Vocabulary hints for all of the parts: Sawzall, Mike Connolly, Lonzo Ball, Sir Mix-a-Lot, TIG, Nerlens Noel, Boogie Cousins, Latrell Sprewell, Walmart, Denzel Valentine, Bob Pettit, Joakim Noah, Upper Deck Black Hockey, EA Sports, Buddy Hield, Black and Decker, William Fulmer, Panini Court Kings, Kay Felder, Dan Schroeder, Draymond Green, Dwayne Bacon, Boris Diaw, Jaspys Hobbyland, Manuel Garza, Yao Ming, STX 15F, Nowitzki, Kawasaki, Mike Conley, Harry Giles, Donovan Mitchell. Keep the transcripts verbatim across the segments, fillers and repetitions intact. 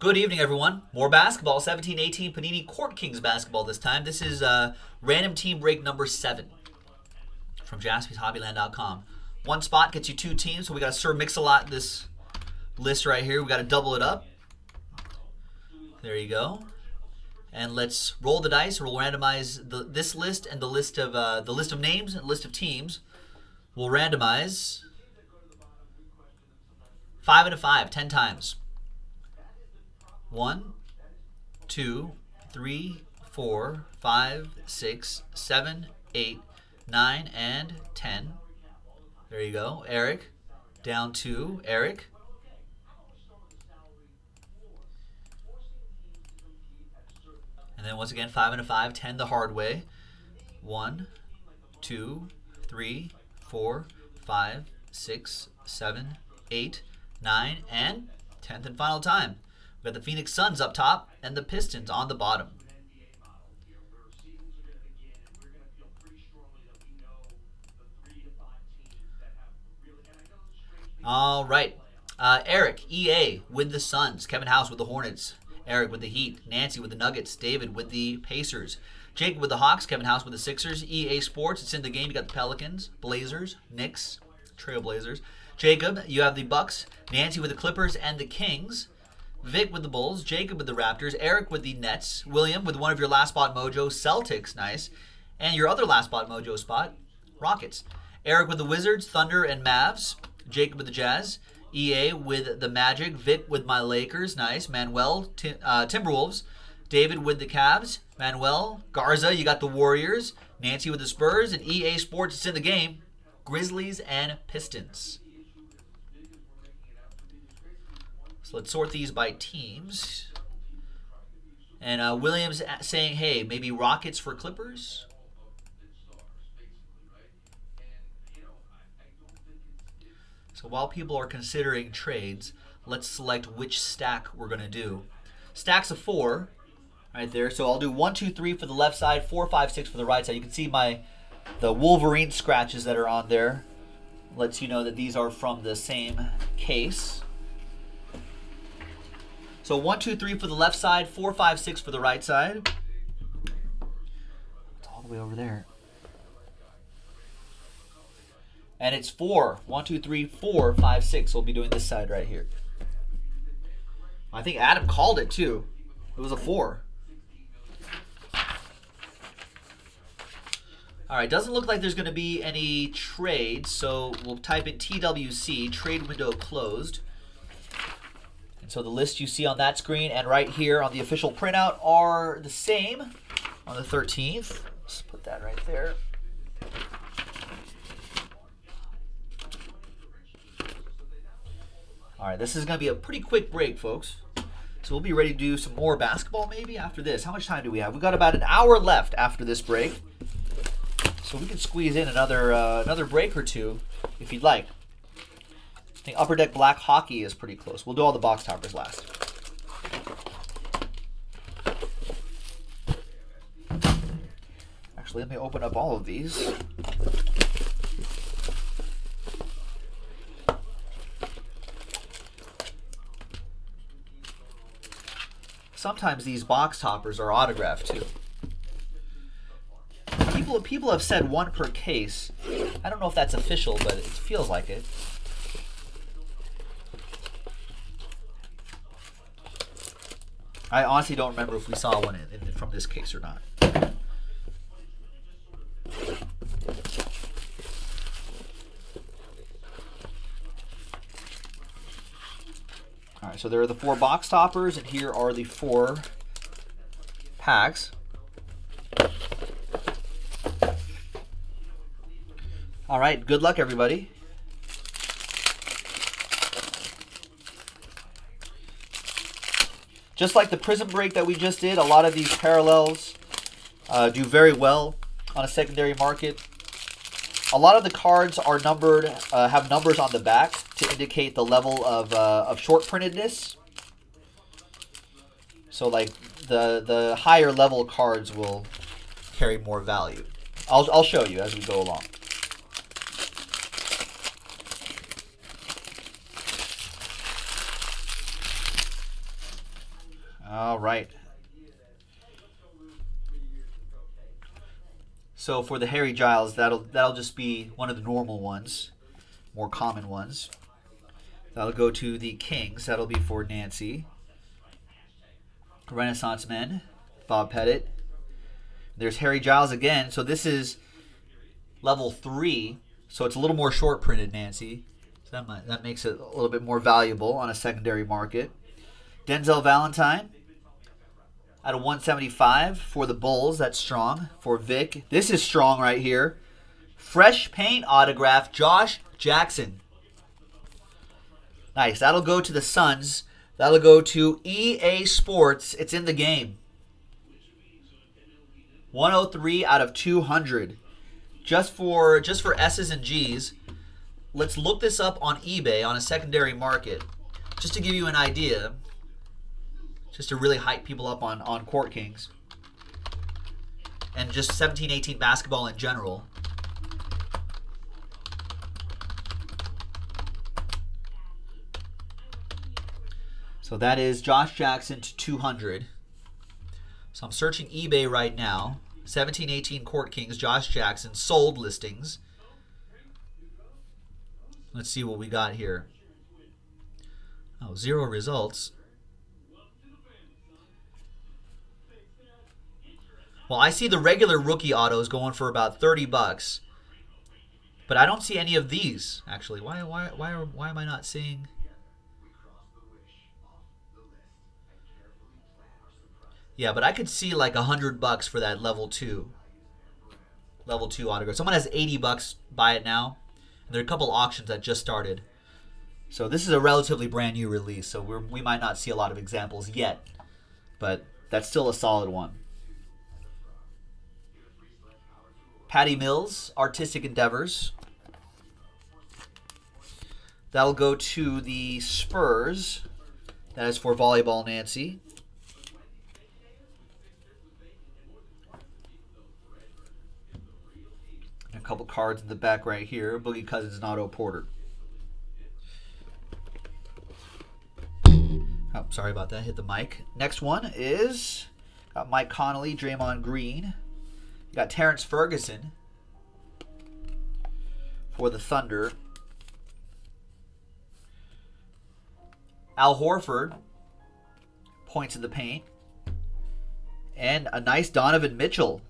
Good evening, everyone. More basketball, seventeen eighteen Panini Court Kings basketball this time. This is uh, random team break number seven from Jaspys Hobbyland dot com. One spot gets you two teams, so we got to Sir Mix-a-Lot this list right here. We got to double it up. There you go. And let's roll the dice. We'll randomize the, this list and the list of uh, the list of names and list of teams. We'll randomize five and a five, ten times. One, two, three, four, five, six, seven, eight, nine, and ten. There you go. Eric, down two. Eric. And then once again, five and a five, ten the hard way. One, two, three, four, five, six, seven, eight, nine, and tenth and final time. We've got the Phoenix Suns up top and the Pistons on the bottom. All right. Uh, Eric, E A with the Suns. Kevin House with the Hornets. Eric with the Heat. Nancy with the Nuggets. David with the Pacers. Jake with the Hawks. Kevin House with the Sixers. E A Sports. It's in the game. You got the Pelicans, Blazers, Knicks, Trailblazers. Jacob, you have the Bucks. Nancy with the Clippers and the Kings. Vic with the Bulls, Jacob with the Raptors, Eric with the Nets, William with one of your last spot mojo, Celtics, nice. And your other last spot mojo spot, Rockets. Eric with the Wizards, Thunder, and Mavs, Jacob with the Jazz, E A with the Magic, Vic with my Lakers, nice. Manuel, Tim, uh, Timberwolves, David with the Cavs, Manuel, Garza, you got the Warriors, Nancy with the Spurs, and E A Sports, it's in the game, Grizzlies and Pistons. So let's sort these by teams. And uh, Williams saying, hey, maybe Rockets for Clippers? So while people are considering trades, let's select which stack we're going to do. Stacks of four right there. So I'll do one, two, three for the left side, four, five, six for the right side. You can see my the Wolverine scratches that are on there. Lets you know that these are from the same case. So one, two, three for the left side, four, five, six for the right side. It's all the way over there. And it's four. One, two, three, four, five, six. We'll be doing this side right here. I think Adam called it too. It was a four. All right, doesn't look like there's going to be any trade, so we'll type in T W C, trade window closed. So the list you see on that screen and right here on the official printout are the same on the thirteenth. Let's put that right there. All right, this is going to be a pretty quick break, folks. So we'll be ready to do some more basketball maybe after this. How much time do we have? We've got about an hour left after this break. So we can squeeze in another, uh, another break or two if you'd like. I think Upper Deck Black Hockey is pretty close. We'll do all the box toppers last. Actually, let me open up all of these. Sometimes these box toppers are autographed too. People, people have said one per case. I don't know if that's official, but it feels like it. I honestly don't remember if we saw one in, in, from this case or not. All right, so there are the four box toppers, and here are the four packs. All right, good luck, everybody. Just like the prism break that we just did, a lot of these parallels uh, do very well on a secondary market. A lot of the cards are numbered, uh, have numbers on the back to indicate the level of, uh, of short printedness. So like the, the higher level cards will carry more value. I'll, I'll show you as we go along. All right. So for the Harry Giles, that'll that'll just be one of the normal ones, more common ones. That'll go to the Kings. That'll be for Nancy. Renaissance Men, Bob Pettit. There's Harry Giles again. So this is level three. So it's a little more short printed, Nancy. So that might, that makes it a little bit more valuable on a secondary market. Denzel Valentine out of one seventy-five for the Bulls. That's strong. For Vic, this is strong right here. Fresh paint autograph, Josh Jackson. Nice. That'll go to the Suns. That'll go to E A Sports. It's in the game. one oh three out of two hundred. Just for just for S's and G's, let's look this up on eBay on a secondary market, just to give you an idea, just to really hype people up on, on Court Kings and just seventeen eighteen basketball in general. So that is Josh Jackson to two hundred. So I'm searching eBay right now. seventeen eighteen Court Kings, Josh Jackson, sold listings. Let's see what we got here. Oh, zero results. Well, I see the regular rookie autos going for about thirty bucks, but I don't see any of these actually. Why? Why? Why? Why am I not seeing? Yeah, but I could see like a hundred bucks for that level two. Level two autograph. Someone has eighty bucks. Buy it now. And there are a couple auctions that just started. So this is a relatively brand new release. So we're, we might not see a lot of examples yet, but that's still a solid one. Patty Mills, Artistic Endeavors. That'll go to the Spurs. That is for Volleyball Nancy. A couple cards in the back right here. Boogie Cousins and Otto Porter. Oh, sorry about that. Hit the mic. Next one is got Mike Connolly, Draymond Green. You got Terrence Ferguson for the Thunder. Al Horford, points in the paint. And a nice Donovan Mitchell.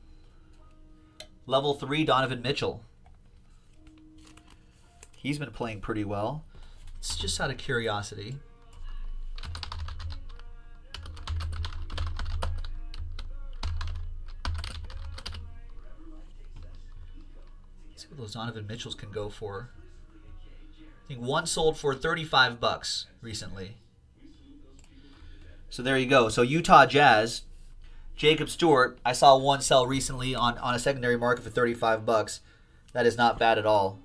Level three, Donovan Mitchell. He's been playing pretty well. It's just out of curiosity. Let's see what those Donovan Mitchells can go for. I think one sold for thirty-five bucks recently. So there you go. So Utah Jazz. Jacob Stewart, I saw one sell recently on, on a secondary market for thirty-five bucks. That is not bad at all.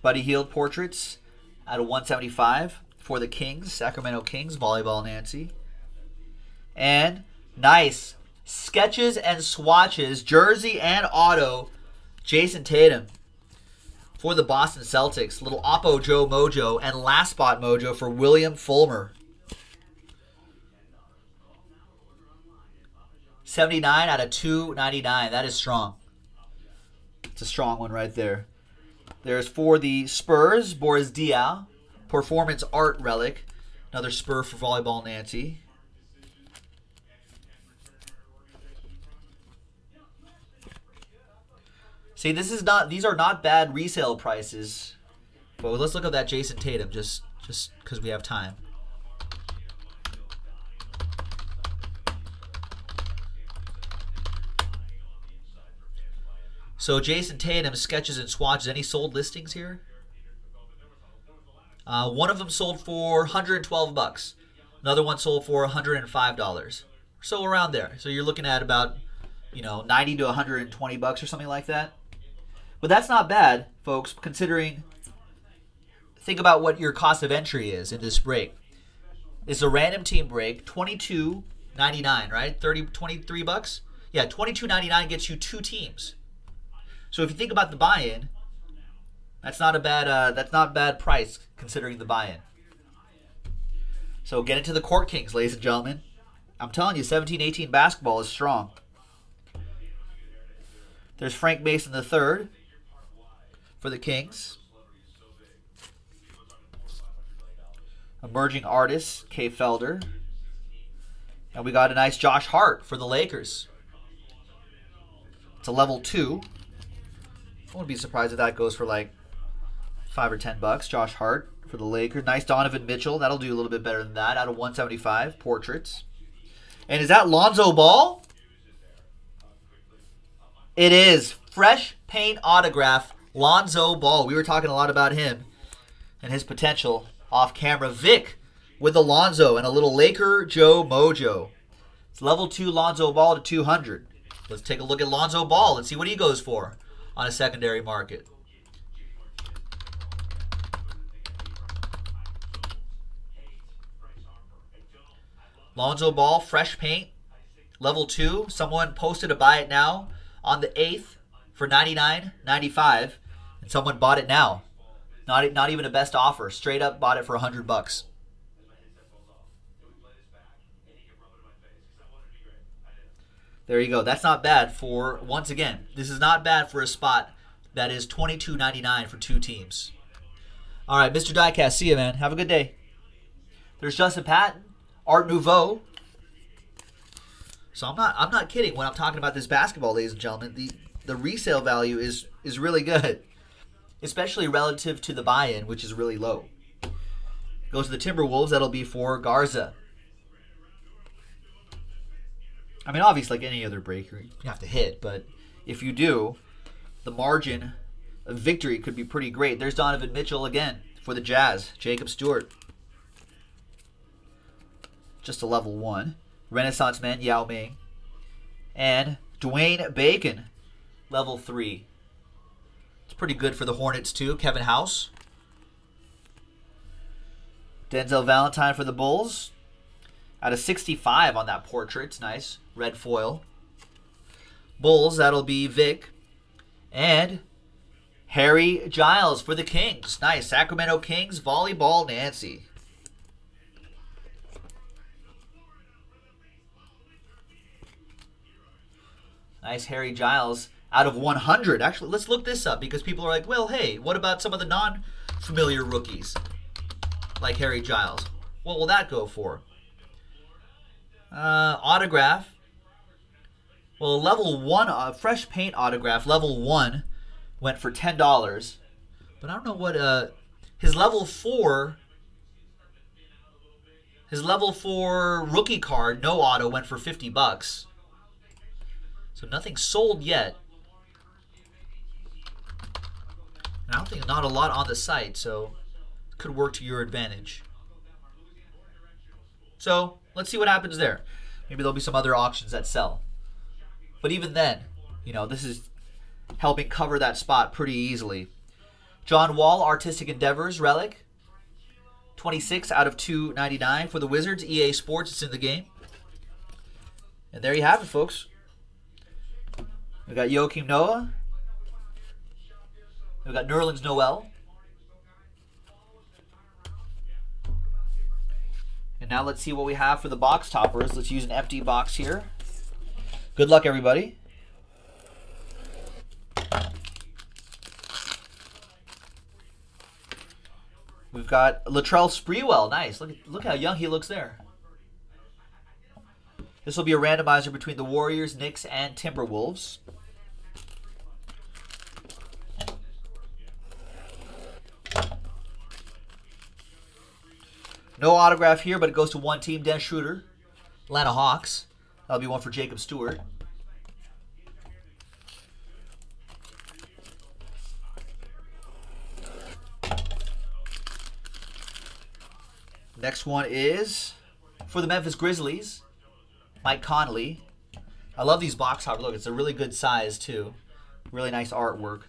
Buddy Hield Portraits out of one seventy-five for the Kings, Sacramento Kings, Volleyball Nancy. And nice Sketches and Swatches, jersey and auto, Jason Tatum for the Boston Celtics. Little Oppo Joe Mojo and Last Spot Mojo for William Fulmer. seventy-nine out of two ninety-nine. That is strong. It's a strong one right there. There's for the Spurs, Boris Diaw, Performance Art Relic. Another Spur for Volleyball Nancy. See, this is not; these are not bad resale prices. But let's look at that Jason Tatum just just because we have time. So Jason Tatum, Sketches and Swatches. Any sold listings here? Uh, one of them sold for one hundred twelve bucks. Another one sold for one hundred five dollars. So around there. So you're looking at about, you know, ninety to one hundred twenty bucks or something like that. But that's not bad, folks, considering, think about what your cost of entry is in this break. It's a random team break, twenty-two ninety-nine, right? thirty, twenty-three bucks? Yeah, twenty-two ninety-nine gets you two teams. So if you think about the buy-in, that's not a bad uh, that's not a bad price considering the buy-in. So get into the Court Kings, ladies and gentlemen. I'm telling you, seventeen eighteen basketball is strong. There's Frank Mason the third for the Kings. Emerging artist, Kay Felder. And we got a nice Josh Hart for the Lakers. It's a level two. I wouldn't be surprised if that goes for like five or ten bucks. Josh Hart for the Lakers. Nice Donovan Mitchell. That'll do a little bit better than that. Out of one seventy-five, portraits. And is that Lonzo Ball? It is. Fresh paint autograph, Lonzo Ball. We were talking a lot about him and his potential off camera. Vic with the Lonzo and a little Laker Joe Mojo. It's level two Lonzo Ball to two hundred. Let's take a look at Lonzo Ball and see what he goes for on a secondary market. Lonzo Ball, fresh paint, level two. Someone posted a buy it now on the eighth for ninety-nine ninety-five, and someone bought it now. Not, not even a best offer. Straight up bought it for a hundred bucks. There you go. That's not bad for, once again, this is not bad for a spot that is twenty-two ninety-nine for two teams. All right, Mister Diecast, see you, man. Have a good day. There's Justin Patton, Art Nouveau. So I'm not I'm not kidding when I'm talking about this basketball, ladies and gentlemen. The the resale value is is really good, especially relative to the buy-in, which is really low. Goes to the Timberwolves. That'll be for Garza. I mean, obviously, like any other break, you have to hit. But if you do, the margin of victory could be pretty great. There's Donovan Mitchell again for the Jazz. Jacob Stewart. Just a level one. Renaissance Man, Yao Ming. And Dwayne Bacon, level three. It's pretty good for the Hornets, too. Kevin House. Denzel Valentine for the Bulls. Out of sixty-five on that portrait. It's nice. Red foil. Bulls, that'll be Vic. And Harry Giles for the Kings. Nice. Sacramento Kings, volleyball Nancy. Nice Harry Giles out of one hundred. Actually, let's look this up because people are like, well, hey, what about some of the non-familiar rookies like Harry Giles? What will that go for? Uh, autograph. Well, level one, uh, fresh paint autograph, level one went for ten dollars. But I don't know what, uh, his level four, his level four rookie card, no auto, went for fifty bucks. So nothing sold yet. And I don't think not a lot on the site, so it could work to your advantage. So let's see what happens there. Maybe there'll be some other auctions that sell. But even then, you know, this is helping cover that spot pretty easily. John Wall, Artistic Endeavors, Relic. twenty-six out of two ninety-nine for the Wizards. E A Sports, it's in the game. And there you have it, folks. We got Joakim Noah. We got Nerlens Noel. And now let's see what we have for the box toppers. Let's use an empty box here. Good luck, everybody. We've got Latrell Sprewell. Nice. Look, look how young he looks there. This will be a randomizer between the Warriors, Knicks, and Timberwolves. No autograph here, but it goes to one team. Dan Schroeder, Atlanta Hawks. That'll be one for Jacob Stewart. Next one is for the Memphis Grizzlies, Mike Conley. I love these box hoppers. Look, it's a really good size, too. Really nice artwork.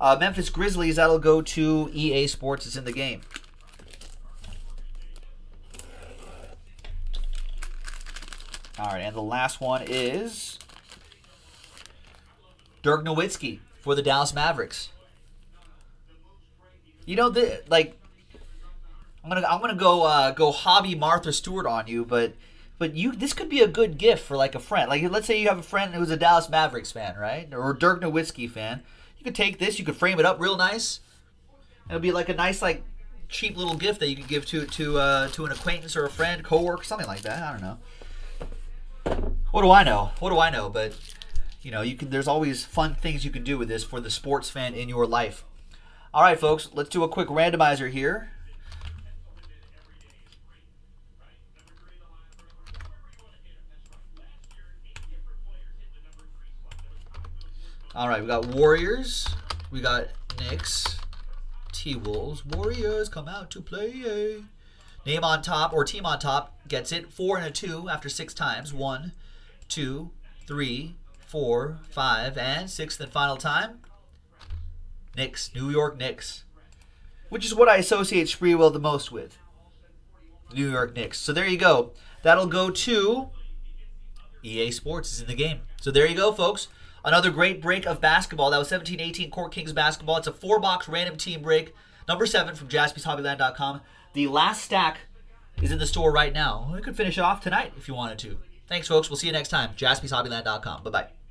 Uh, Memphis Grizzlies, that'll go to E A Sports. It's in the game. All right, and the last one is Dirk Nowitzki for the Dallas Mavericks. You know, the, like, I'm gonna I'm gonna go uh, go hobby Martha Stewart on you, but but you this could be a good gift for like a friend. Like let's say you have a friend who's a Dallas Mavericks fan, right? Or Dirk Nowitzki fan. You could take this. You could frame it up real nice. It'll be like a nice like cheap little gift that you could give to to uh, to an acquaintance or a friend, coworker, something like that. I don't know. What do I know? What do I know? But you know, you can. There's always fun things you can do with this for the sports fan in your life. All right, folks. Let's do a quick randomizer here. All right, we got Warriors, we got Knicks, T-Wolves. Warriors come out to play. Name on top or team on top gets it. Four and a two after six times. One, two, three, four, five, and sixth and final time. Knicks, New York Knicks, which is what I associate Spreewell the most with. New York Knicks. So there you go. That'll go to E A Sports is in the game. So there you go, folks. Another great break of basketball. That was seventeen eighteen Court Kings basketball. It's a four-box random team break. Number seven from Jaspys Hobbyland dot com. The last stack is in the store right now. We could finish it off tonight if you wanted to. Thanks, folks. We'll see you next time. Jaspys Hobbyland dot com. Bye-bye.